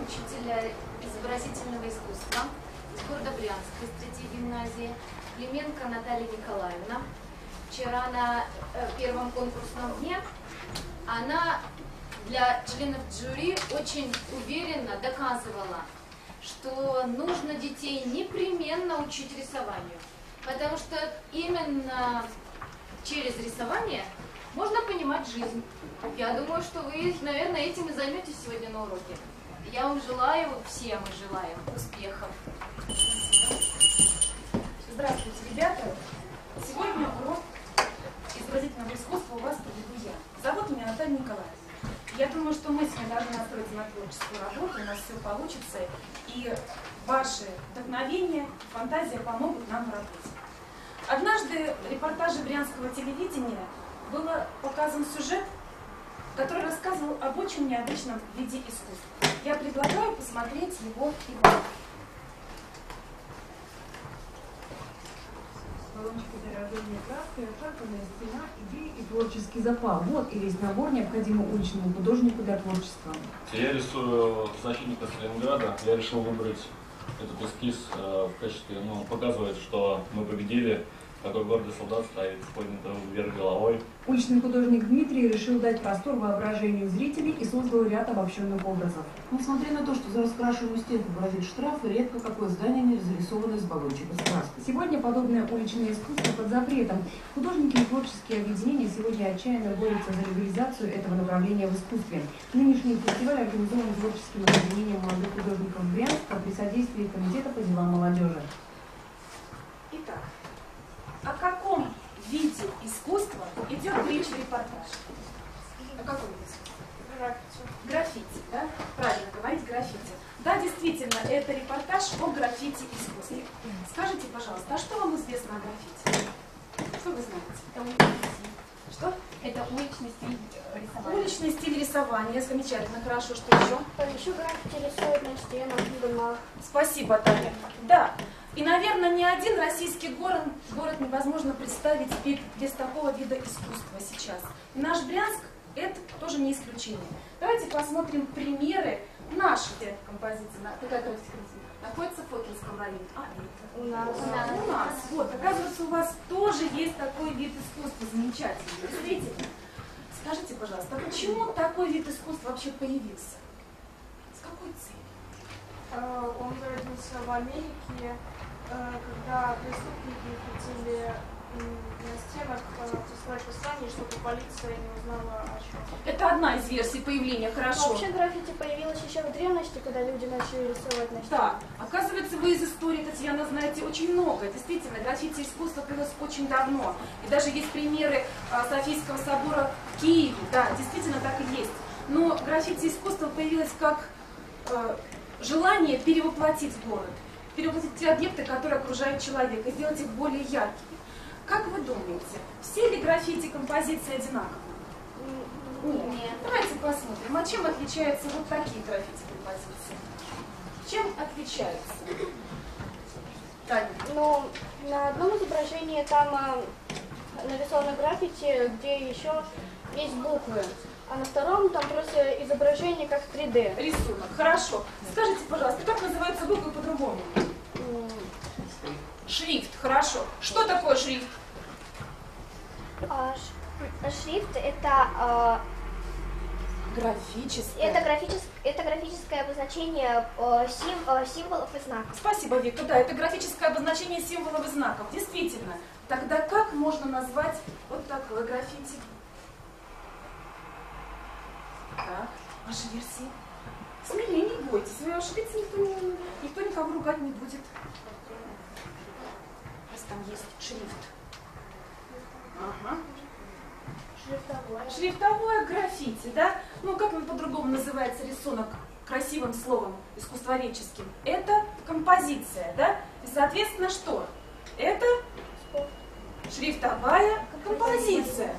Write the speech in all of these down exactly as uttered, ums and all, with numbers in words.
учителя изобразительного искусства из города Брянск, из третьей гимназии, Клименко Наталья Николаевна. Вчера на первом конкурсном дне она для членов жюри очень уверенно доказывала, что нужно детей непременно учить рисованию, потому что именно через рисование можно понимать жизнь. Я думаю, что вы, наверное, этим и займетесь сегодня на уроке. Я вам желаю, всем желаю успехов. Здравствуйте, ребята. Сегодня урок изобразительного искусства у вас проведу я. Зовут меня Наталья Николаевна. Я думаю, что мы сегодня должны настроиться на творческую работу, у нас все получится, и ваши вдохновения, фантазия помогут нам в работе. Однажды в репортаже брянского телевидения был показан сюжет, который рассказывал об очень необычном виде искусства. Я предлагаю посмотреть его фильм. Колоночки дорогими краской, оцарпанная стена, идеи и творческий запал. Вот и весь набор, необходимый уличному художнику для творчества. Я рисую защитника Сталинграда. Я решил выбрать этот эскиз в качестве, ну, он показывает, что мы победили. Такой гордый солдат стоит с поднятым вверх головой. Уличный художник Дмитрий решил дать простор воображению зрителей и создал ряд обобщенных образов. Несмотря на то, что за раскрашенную стенку грозит штраф, редко какое здание не разрисовано из баллончика с краской. Сегодня подобное уличное искусство под запретом. Художники и творческие объединения сегодня отчаянно борются за легализацию этого направления в искусстве. Нынешний фестиваль организован творческим объединением молодых художников Брянска при содействии Комитета по делам молодежи. Итак, о каком виде искусства идет речь в репортаже? О каком виде? Граффити. Граффити, да? Правильно говорить, граффити. Да, действительно, это репортаж о граффити искусстве. Скажите, пожалуйста, а что вам известно о граффити? Что вы знаете? Это уличный стиль. Что? Это уличный стиль рисования. Уличный стиль рисования. Замечательно, хорошо. Что еще? Еще граффити рисуют на стенах. Спасибо, Таня. Да. И, наверное, ни один российский город, город невозможно представить без такого вида искусства сейчас. И наш Брянск – это тоже не исключение. Давайте посмотрим примеры нашей композиции. Какая композиция? Находится в Фокинском районе. А, это у нас. У нас. У нас. Вот, оказывается, у вас тоже есть такой вид искусства. Замечательный. Смотрите, скажите, пожалуйста, почему такой вид искусства вообще появился? С какой целью? Он родился в Америке, когда преступники хотели на стенах писать послание, чтобы полиция не узнала о чем. Это одна из версий появления, хорошо. Но вообще граффити появилось еще в древности, когда люди начали рисовать на стенах. Да, оказывается, вы из истории, Татьяна, знаете очень много. Действительно, граффити искусство появилось очень давно. И даже есть примеры Софийского собора в Киеве. Да, действительно так и есть. Но граффити искусство появилось как желание перевоплотить город, перевоплотить те объекты, которые окружают человека, сделать их более яркими. Как вы думаете, все ли граффити композиции одинаковые? Нет. Нет. Давайте посмотрим, а чем отличаются вот такие граффити композиции? Чем отличаются? Таня. Ну, на одном изображении там а, нарисовано граффити, где еще есть буквы. А на втором там просто изображение как три дэ. Рисунок. Хорошо. Скажите, пожалуйста, как называются буквы по-другому? Шрифт. Хорошо. Что такое шрифт? А, шрифт это... А... Графическое. Это, графичес... это графическое обозначение э, сим... э, символов и знаков. Спасибо, Вика. Да, это графическое обозначение символов и знаков. Действительно. Тогда как можно назвать вот такое граффити? Так, ваши версии. Смелее, не бойтесь, вы ошибиться никто, не, никто никого ругать не будет. У вас там есть шрифт. Ага. Шрифтовое. Шрифтовое граффити, да? Ну, как он по-другому называется рисунок красивым словом, искусствоведческим? Это композиция, да? И, соответственно, что? Это шрифтовая композиция.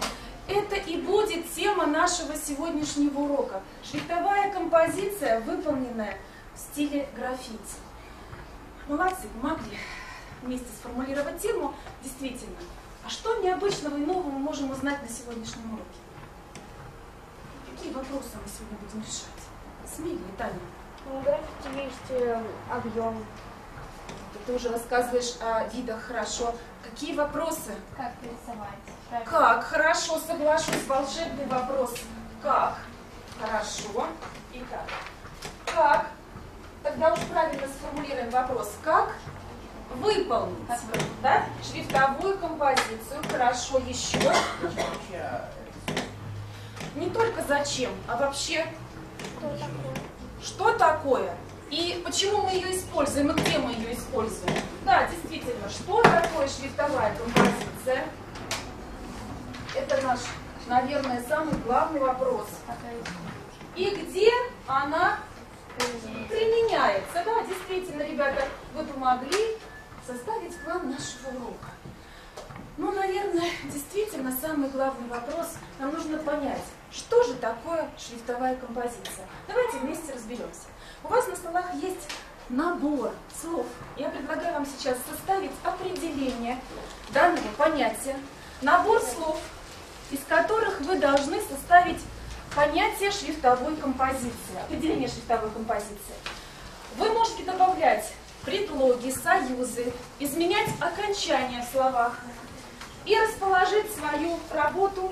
Это и будет тема нашего сегодняшнего урока. Шрифтовая композиция, выполненная в стиле граффити. Молодцы, помогли вместе сформулировать тему. Действительно. А что необычного и нового мы можем узнать на сегодняшнем уроке? Какие вопросы мы сегодня будем решать? Смелее, Таня. В графике есть объем. Ты уже рассказываешь о видах, хорошо. Какие вопросы? Как рисовать? Как? Хорошо, соглашусь. Волшебный вопрос. Как? Хорошо. Итак, как? Тогда уж правильно сформулируем вопрос. Как выполнить, как выполнить. Да? Шрифтовую композицию? Хорошо, еще. Не только зачем, а вообще что такое? Что такое? И почему мы ее используем, и где мы ее используем? Да, действительно, что такое шрифтовая композиция? Это наш, наверное, самый главный вопрос. И где она применяется? Да, действительно, ребята, вы помогли составить план нашего урока. Ну, наверное, действительно, самый главный вопрос. Нам нужно понять, что же такое шрифтовая композиция. Давайте вместе разберемся. У вас на столах есть набор слов. Я предлагаю вам сейчас составить определение данного понятия. Набор слов, из которых вы должны составить понятие шрифтовой композиции. Определение шрифтовой композиции. Вы можете добавлять предлоги, союзы, изменять окончания в словах и расположить свою работу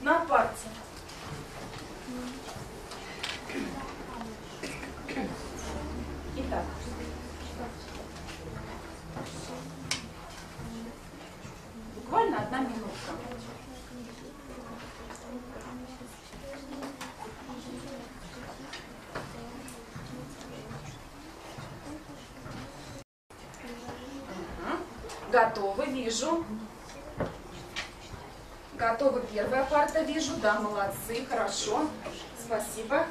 на парте. Итак. Буквально одна минутка. Угу. Готовы, вижу. Готова первая парта, вижу. Да, молодцы, хорошо. Спасибо.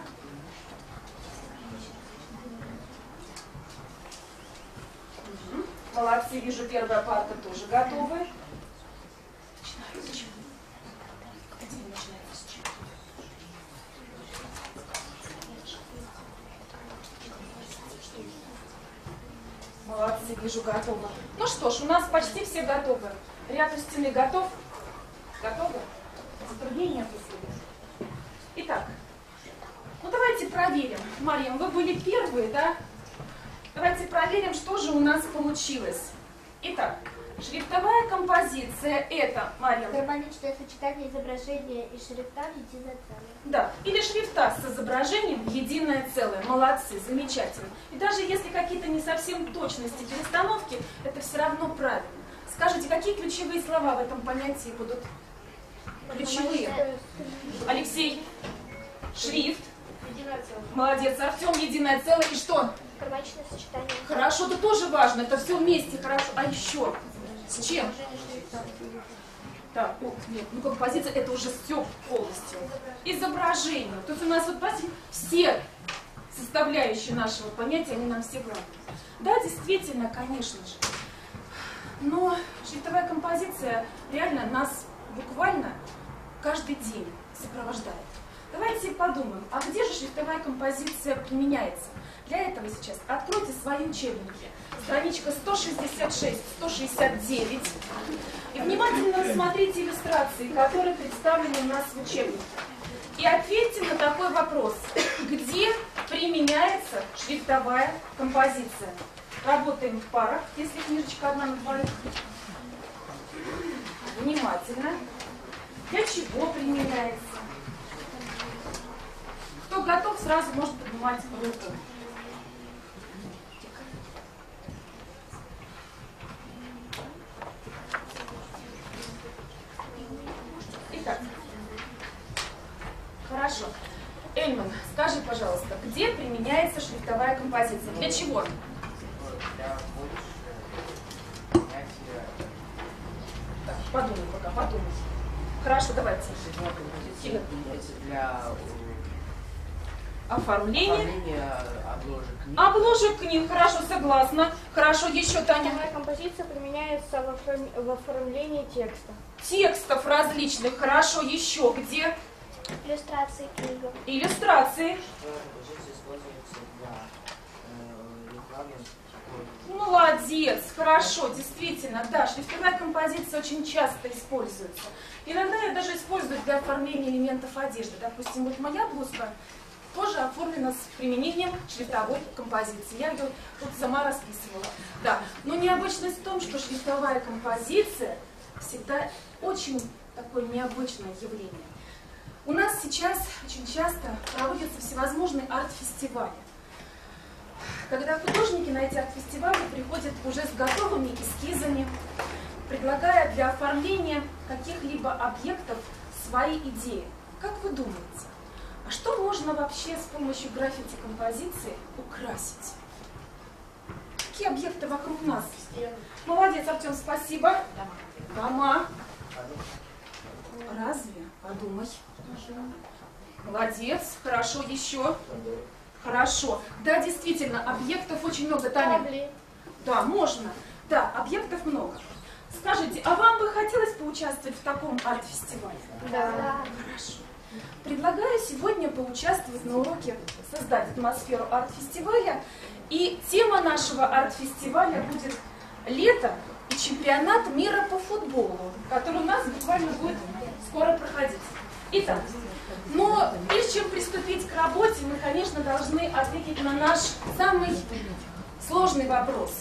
Угу. Молодцы, вижу, первая парта тоже готова. Молодцы, вижу, готова. Ну что ж, у нас почти все готовы. Ряд у стены готов. Готовы? Затруднения пустые. Итак, ну давайте проверим. Мария, вы были первые, да? Давайте проверим, что же у нас получилось. Итак, шрифтовая композиция это, Мария. Гармоничное сочетание изображения и шрифта в единое целое. Да, или шрифта с изображением в единое целое. Молодцы, замечательно. И даже если какие-то не совсем точности перестановки, это все равно правильно. Скажите, какие ключевые слова в этом понятии будут? Ключевые. Алексей, шрифт. Молодец. Артем, единое целое. И что? Гармоничное сочетание. Хорошо, это тоже важно. Это все вместе хорошо. А еще? С чем? Так, о, нет, ну композиция это уже все полностью. Изображение. То есть у нас вот все составляющие нашего понятия, они нам все главные. Да, действительно, конечно же. Но шрифтовая композиция реально нас буквально каждый день сопровождает. Давайте подумаем, а где же шрифтовая композиция применяется? Для этого сейчас откройте свои учебники. Страничка сто шестьдесят шесть сто шестьдесят девять. И внимательно рассмотрите иллюстрации, которые представлены у нас в учебнике. И ответьте на такой вопрос. Где применяется шрифтовая композиция? Работаем в парах, если книжечка одна на двоих. Внимательно. Для чего применяется? Кто готов, сразу может поднимать руку. Итак. Хорошо. Эльман, скажи, пожалуйста, где применяется шрифтовая композиция? Для чего? Так, подумай пока, подумай. Хорошо, давайте. Для оформления. Оформление обложек книг. Обложек книг, хорошо, согласна. Хорошо, еще, Таня. Шрифтовая композиция применяется в, оформ... в оформлении текста. Текстов различных, хорошо, еще где? Иллюстрации книг. Иллюстрации. Молодец, хорошо, действительно, да, шрифтовая композиция очень часто используется. Иногда я даже использую для оформления элементов одежды. Допустим, вот моя блузка тоже оформлено с применением шрифтовой композиции. Я ее тут сама расписывала. Да. Но необычность в том, что шрифтовая композиция всегда очень такое необычное явление. У нас сейчас очень часто проводятся всевозможные арт-фестивали. Когда художники на эти арт-фестивали приходят уже с готовыми эскизами, предлагая для оформления каких-либо объектов свои идеи. Как вы думаете, а что можно вообще с помощью граффити-композиции украсить? Какие объекты вокруг нас? Молодец, Артем, спасибо. Дома. Разве? Подумай. Молодец. Хорошо, еще. Хорошо. Да, действительно, объектов очень много, Таня. Да, можно. Да, объектов много. Скажите, а вам бы хотелось поучаствовать в таком арт-фестивале? Да. Да. Хорошо. Предлагаю сегодня поучаствовать на уроке «Создать атмосферу арт-фестиваля». И тема нашего арт-фестиваля будет «Лето и чемпионат мира по футболу», который у нас буквально будет скоро проходить. Итак, но прежде чем приступить к работе, мы, конечно, должны ответить на наш самый сложный вопрос.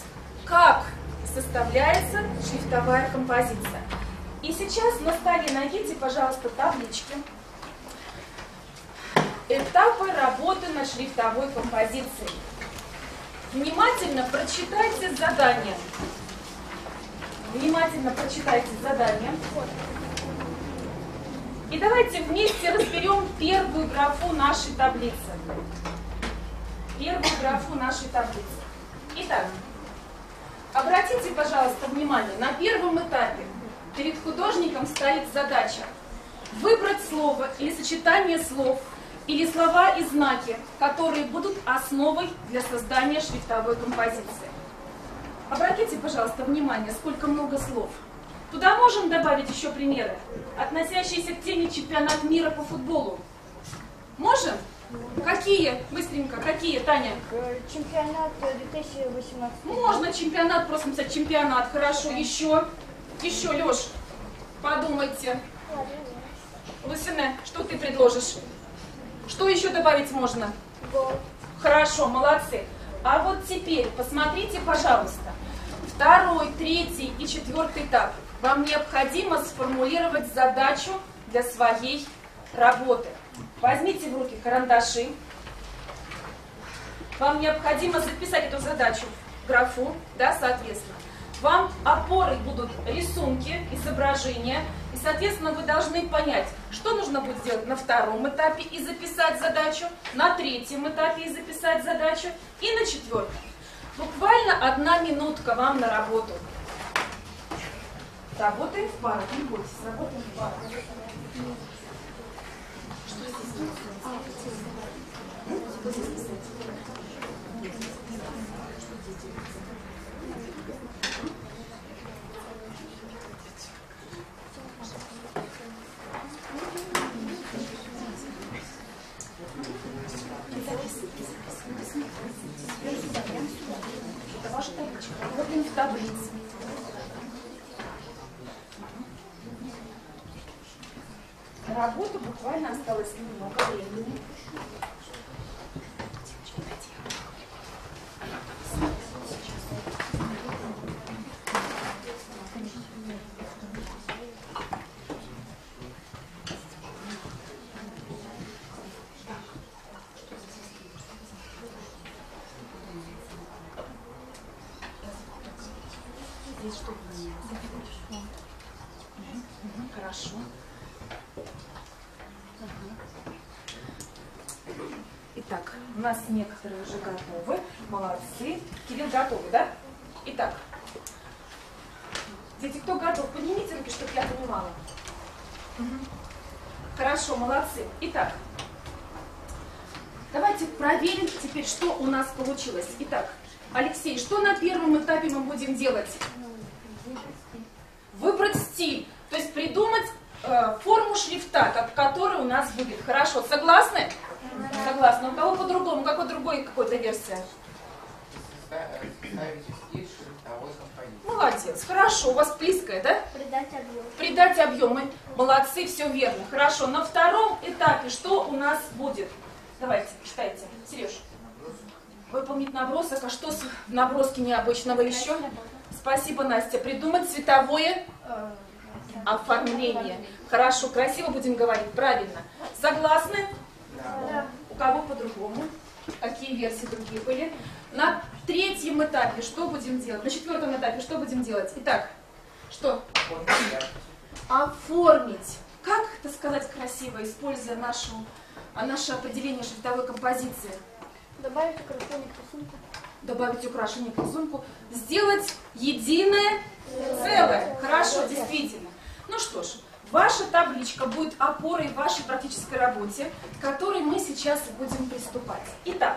Как составляется шрифтовая композиция? И сейчас на столе найдите, пожалуйста, таблички. Этапы работы над шрифтовой композицией. Внимательно прочитайте задание. Внимательно прочитайте задание. И давайте вместе разберем первую графу нашей таблицы. Первую графу нашей таблицы. Итак, обратите, пожалуйста, внимание, на первом этапе перед художником стоит задача выбрать слово или сочетание слов, или слова и знаки, которые будут основой для создания шрифтовой композиции. Обратите, пожалуйста, внимание, сколько много слов. Туда можем добавить еще примеры, относящиеся к теме чемпионата мира по футболу. Можем? Какие? Быстренько. Какие, Таня? Чемпионат две тысячи восемнадцатого. Можно чемпионат, просто написать чемпионат. Хорошо. Еще. Еще, Леш, подумайте. Лысина, что ты предложишь? Что еще добавить можно? Гол. Хорошо, молодцы. А вот теперь посмотрите, пожалуйста, второй, третий и четвертый этап. Вам необходимо сформулировать задачу для своей работы. Возьмите в руки карандаши. Вам необходимо записать эту задачу в графу, да, соответственно. Вам опорой будут рисунки, изображения. И, соответственно, вы должны понять, что нужно будет сделать на втором этапе и записать задачу, на третьем этапе и записать задачу, и на четвертом. Буквально одна минутка вам на работу. Работаем в парах, не бойтесь, работаем в парах. Что здесь? Что здесь? Работа буквально осталось немного времени. У нас некоторые уже готовы. Молодцы. Кирилл, готовы, да? Итак. Дети, кто готов? Поднимите руки, чтобы я понимала. Угу. Хорошо, молодцы. Итак. Давайте проверим теперь, что у нас получилось. Итак, Алексей, что на первом этапе мы будем делать? Выбрать стиль. То есть придумать э, форму шрифта, которая у нас будет. Хорошо, согласны? Согласна. У кого по-другому? Какой другой какой-то версия? Молодец. Хорошо. У вас близкое, да? Придать объем. Придать объемы. Молодцы, все верно. Хорошо. На втором этапе что у нас будет? Давайте, читайте. Сереж, выполнить набросок. А что с наброски необычного еще? Спасибо, Настя. Придумать цветовое оформление. Хорошо, красиво будем говорить. Правильно. Согласны? Да. У кого по-другому? Какие версии другие были? На третьем этапе что будем делать? На четвертом этапе что будем делать? Итак, что? Оформить. Как это сказать красиво, используя нашу, наше определение шрифтовой композиции? Добавить украшение к рисунку. Добавить украшение к рисунку. Сделать единое целое. Хорошо, действительно. Ну что ж, ваша табличка будет опорой вашей практической работе, к которой мы сейчас будем приступать. Итак,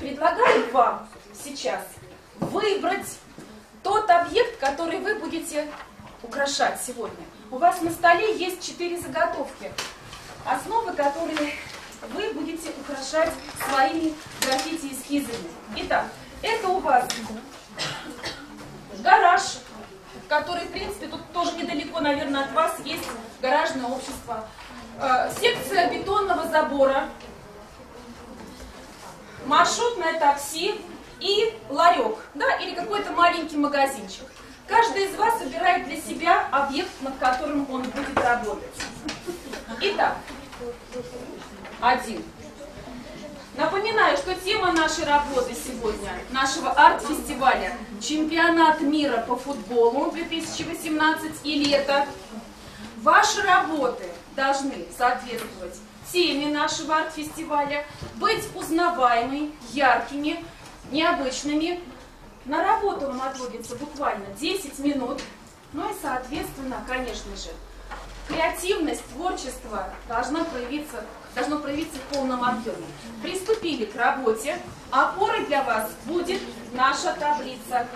предлагаю вам сейчас выбрать тот объект, который вы будете украшать сегодня. У вас на столе есть четыре заготовки, основы, которые вы будете украшать своими граффити-эскизами. Итак, это у вас гараж, который, в принципе, тут тоже недалеко, наверное, от вас есть гаражное общество. Секция бетонного забора, маршрутное такси и ларек, да, или какой-то маленький магазинчик. Каждый из вас выбирает для себя объект, над которым он будет работать. Итак, один. Напоминаю, что тема нашей работы сегодня, нашего арт-фестиваля, чемпионат мира по футболу две тысячи восемнадцатого и лето. Ваши работы должны соответствовать теме нашего арт-фестиваля, быть узнаваемыми, яркими, необычными. На работу вам отводится буквально десять минут. Ну и, соответственно, конечно же, креативность, творчество должно проявиться, должно проявиться в полном объеме. Приступили к работе. Опорой для вас будет наша таблица.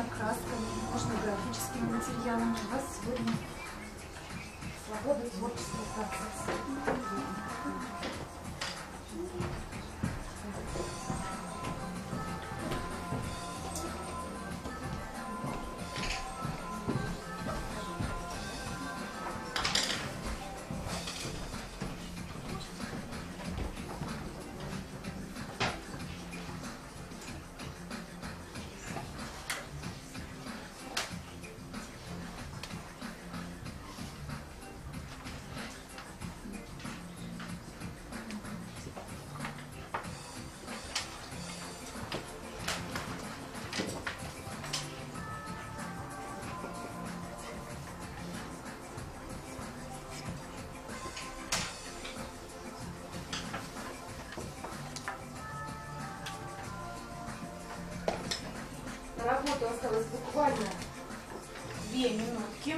можно красками, можно графическими материалами. У вас сегодня свобода творческого процесса. Осталось буквально две минутки.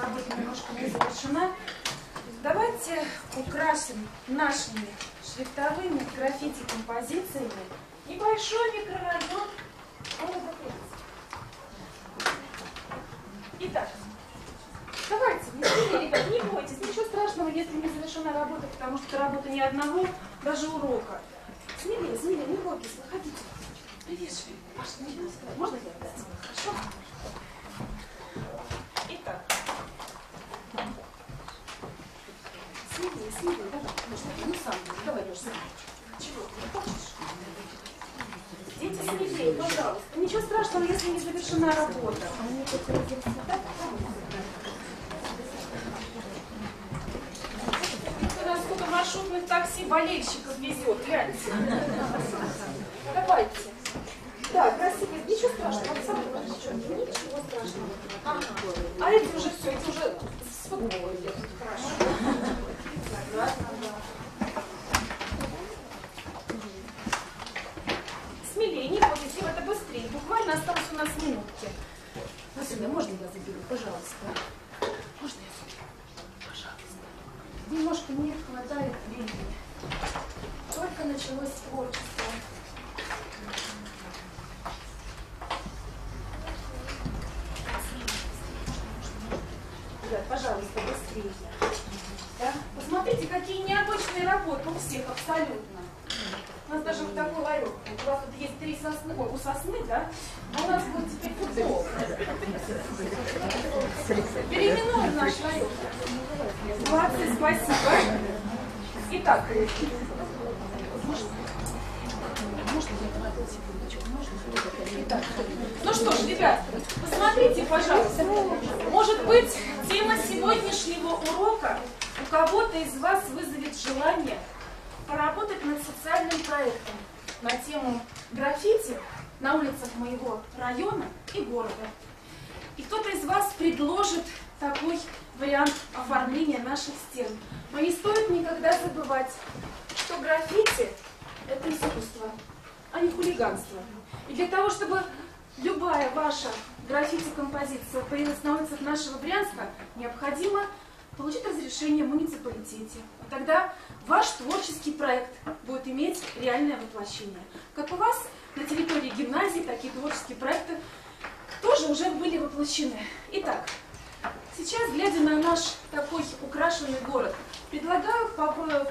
Работа немножко не завершена. Давайте украсим нашими шрифтовыми граффити-композициями небольшой микрорайон. Итак, давайте, не, ребят, не бойтесь, ничего страшного, если не завершена работа, потому что работа ни одного, даже урока. Смелее, смелее, не бойтесь, выходите. Привет, Швей. Можно я отдать? Хорошо? Давай, ну сам, давай, Леш, сам. Чего ты хочешь? Дети, смелее, пожалуйста. Ничего страшного, если не завершена работа. У нас сколько маршрутных такси болельщиков везет, гляньте. Давайте. Да, красиво. Ничего страшного, сам, ничего страшного. Ага. А это уже все, это уже с футбола идет. Хорошо. Смелее, не бойтесь, это быстрее. Буквально осталось у нас минутки. Василия, можно я заберу, пожалуйста? Можно я заберу? Пожалуйста. Немножко не хватает времени. Только началось творчество. Ребят, пожалуйста, быстрее. Да? Посмотрите, какие необычные работы у всех абсолютно. У нас даже вот такой ларек. У вас тут есть три сосны, ой, у сосны, да? А у нас будет теперь футбол. Переименуем наш ларек. Молодцы, спасибо. Итак, Итак, ну что ж, ребят, посмотрите, пожалуйста, может быть, тема сегодняшнего урока у кого-то из вас вызовет желание поработать над социальным проектом на тему граффити на улицах моего района и города. И кто-то из вас предложит такой вариант оформления наших стен. Но не стоит никогда забывать, что граффити – это искусство, а не хулиганство. И для того, чтобы любая ваша граффити-композиция появилась на улицах нашего Брянска, необходимо получить разрешение в муниципалитете. И тогда ваш творческий проект будет иметь реальное воплощение. Как у вас на территории гимназии, такие творческие проекты тоже уже были воплощены. Итак, сейчас, глядя на наш такой украшенный город, предлагаю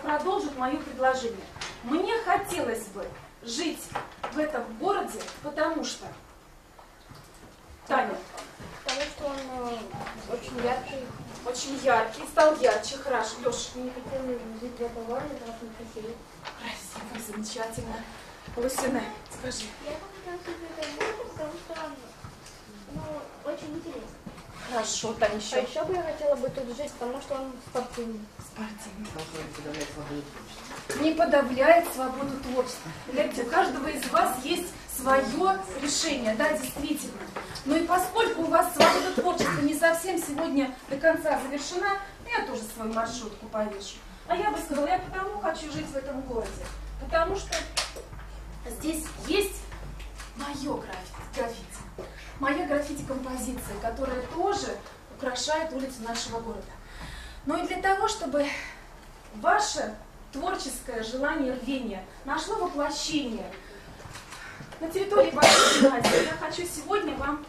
продолжить мое предложение. Мне хотелось бы жить в этом городе, потому что... Таня. Потому что он э, очень яркий. Очень яркий, стал ярче, хорошо. Леша. Мне хотелось жить в этом городе, потому что он красивый. Красиво, замечательно. Лусина, скажи. Я хотела жить в этом городе, потому что он ну, очень интересный. Хорошо, Таня, еще. А еще бы я хотела бы тут жить, потому что он спортивный. Спортивный. Не подавляет свободу творчества. Глядите, у каждого из вас есть свое решение, да, действительно. Но и поскольку у вас свобода творчества не совсем сегодня до конца завершена, я тоже свою маршрутку повешу. А я бы сказала, я потому хочу жить в этом городе, потому что здесь есть мое граффити, моя граффити-композиция, которая тоже украшает улицы нашего города. Но и для того, чтобы ваше творческое желание, рвение нашло воплощение на территории вашей гимназии, я хочу сегодня вам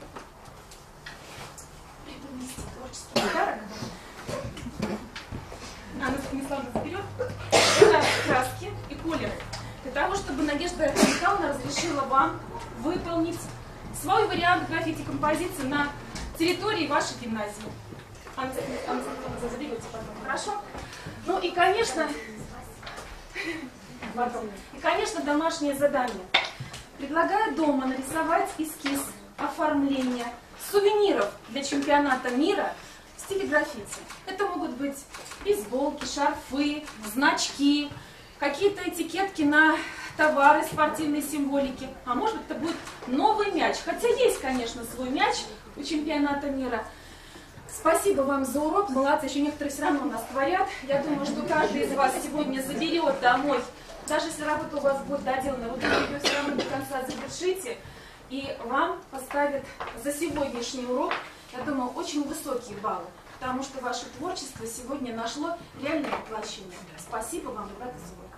преподнести творческий подарок. Анна Станиславовна вперед. Это краски и колер. Для того, чтобы Надежда Михайловна разрешила вам выполнить свой вариант граффити-композиции на территории вашей гимназии. Анна Станиславовна, заберете потом. Хорошо? Ну и, конечно... Потом. И, конечно, домашнее задание. Предлагаю дома нарисовать эскиз оформления сувениров для чемпионата мира в стиле граффити. Это могут быть бейсболки, шарфы, значки, какие-то этикетки на товары спортивной символики. А может быть, это будет новый мяч. Хотя есть, конечно, свой мяч у чемпионата мира. Спасибо вам за урок. Молодцы, еще некоторые все равно у нас творят. Я думаю, что каждый из вас сегодня заберет домой. Даже если работа у вас будет доделана, вы ее все равно до конца завершите. И вам поставят за сегодняшний урок, я думаю, очень высокие баллы. Потому что ваше творчество сегодня нашло реальное воплощение. Спасибо вам, ребята, за урок.